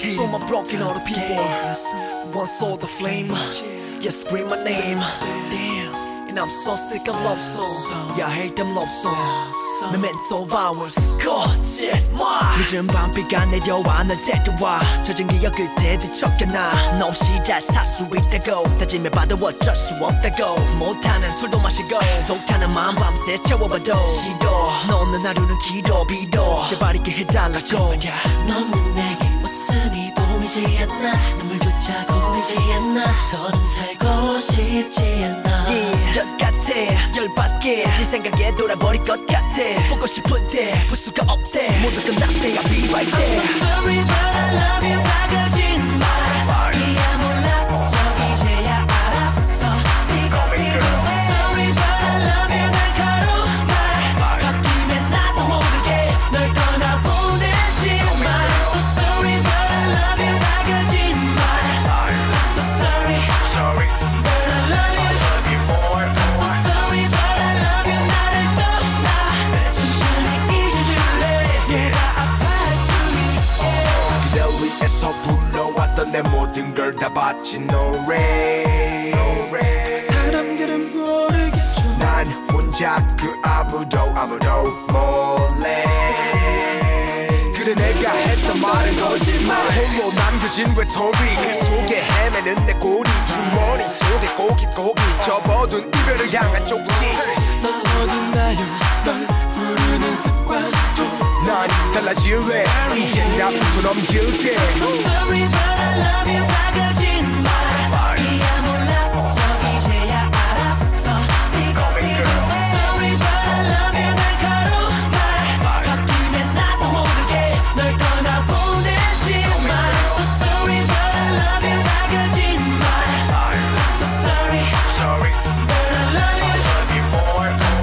came from a block in all the people. One saw the flame, yeah, scream my name. Damn, and I'm so sick of love songs. Yeah, I hate them love songs. Memento of ours. 거짓말. 늦은 밤비가 내려와 널 데려와. 젖은 기억 그때 뒤척여놔. 너 없이 다 살 수 있다고 다짐해봐도 어쩔 수 없다고. 못하는 술도 마시고 속타는 마음 밤새 채워봐도 싫어. 너 없는 하루는 길어 빌어. 제발 있게 해달라고. 너는 내게 모습이 보이지 않나. 눈물조차 고이지 않나. 더는 살고 싶지 않나. 같아 열받게 네 생각에 돌아버릴 것 같아. 보고 싶은데 볼 수가 없대. 모두 끝났대. I'll be right there. I'm sorry but I love you. 다 거짓말. 이야 몰랐어. 이제야 알았어. 네가 필요해. I'm sorry but I love you. 날카로운 말 바뀌면 나도 모르게 널 떠나보내지 마. I'm so sorry but I love you. 다 거짓말. I'm so sorry but I love you. 불러왔던 내 모든 걸 다 바치 노래 사람들은 모르겠죠. 난 혼자 그 아무도 몰래. 그래 내가 했던 말은 거짓말. 홀로 남겨진 외톨이 그 속에 헤매는 내 꼬리. 주머니 속에 고깃고깃 접어둔 이별을 향한 쪽지. 넌 어디 나요 널 부르는 습관. 난 달라질래 이제 나 웃어 넘길게. I'm sorry but I love you. 다 거짓말. 이야 몰랐어. 이제야 알았어. 네가 필요해. I'm sorry but I love you. 날카로운 말 바뀌면 나도 모르게 널 떠나보내지 마. I'm sorry but I love you. 다 거짓말. I'm so sorry but I love you. I'm so sorry but I love you. 나를 떠나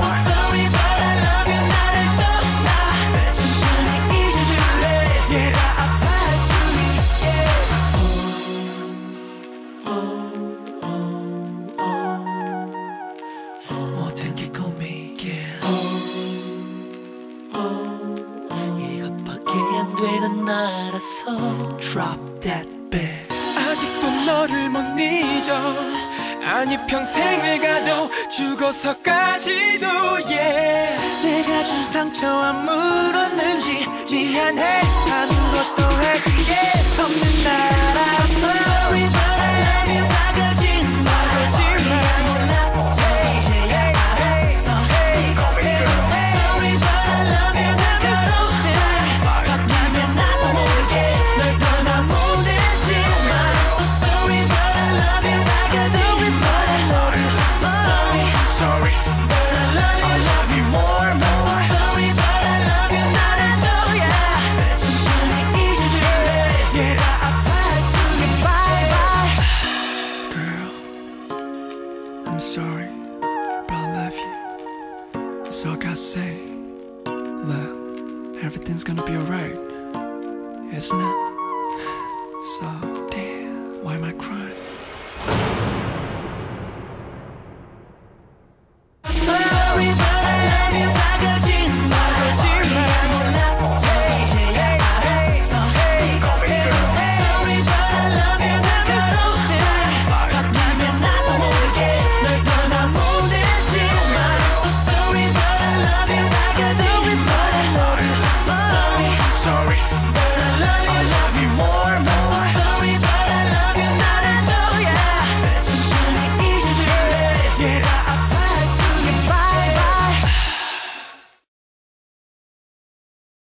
Drop that bit. 아직도 너를 못 잊어. 아니 평생을 가도 죽어서까지도 yeah. 내가 준 상처 안 물었는지 미안해. 안 물었도 하지 yeah. 없는 날 알았어. I'm sorry but I love you. 다 거짓말. 이야 몰랐어. 이제야 알았어. 네가 필요해. I'm sorry but I love you. I'm sorry, but I love you. That's all I gotta say. Look, everything's gonna be alright, isn't it?